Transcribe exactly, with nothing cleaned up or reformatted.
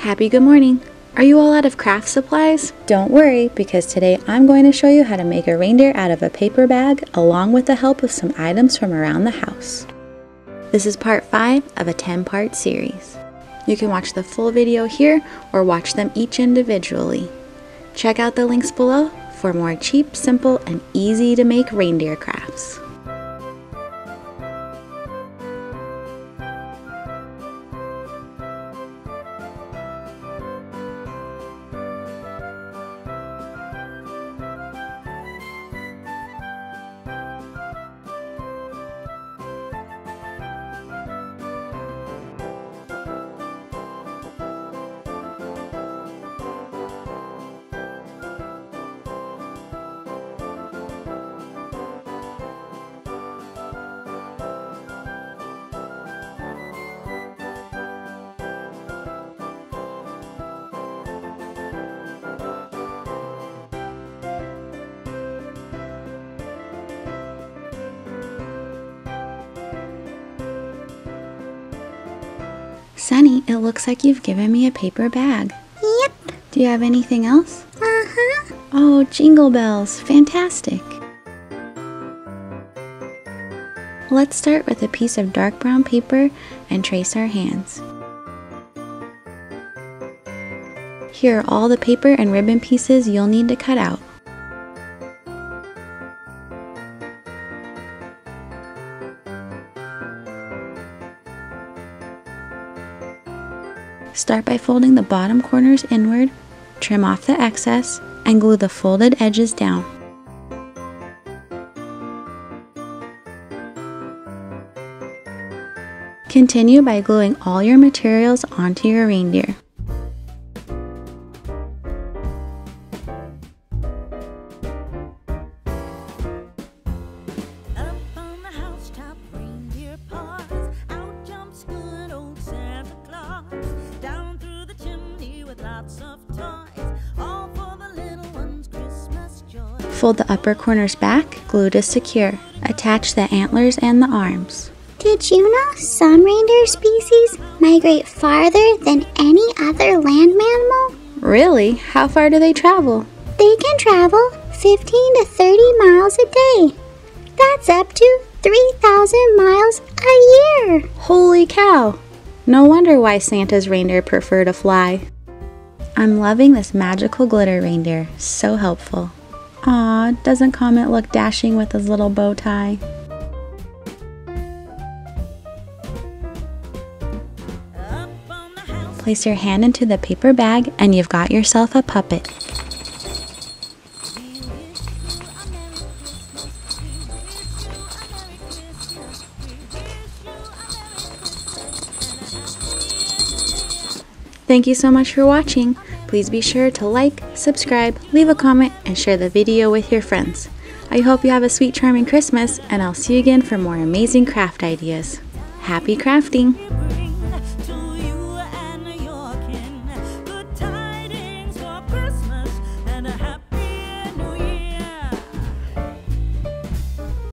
Happy good morning! Are you all out of craft supplies? Don't worry, because today I'm going to show you how to make a reindeer out of a paper bag along with the help of some items from around the house. This is part five of a ten part series. You can watch the full video here or watch them each individually. Check out the links below for more cheap, simple, and easy to make reindeer crafts. Sunny, it looks like you've given me a paper bag. Yep. Do you have anything else? Uh-huh. Oh, jingle bells. Fantastic. Let's start with a piece of dark brown paper and trace our hands. Here are all the paper and ribbon pieces you'll need to cut out. Start by folding the bottom corners inward, trim off the excess, and glue the folded edges down. Continue by gluing all your materials onto your reindeer. Fold the upper corners back, glue to secure. Attach the antlers and the arms. Did you know some reindeer species migrate farther than any other land mammal? Really? How far do they travel? They can travel fifteen to thirty miles a day. That's up to three thousand miles a year. Holy cow! No wonder why Santa's reindeer prefer to fly. I'm loving this magical glitter reindeer. So helpful. Aw, doesn't Comet look dashing with his little bow tie? Place your hand into the paper bag and you've got yourself a puppet. Thank you so much for watching. Please be sure to like, subscribe, leave a comment, and share the video with your friends. I hope you have a sweet, charming Christmas, and I'll see you again for more amazing craft ideas. Happy crafting!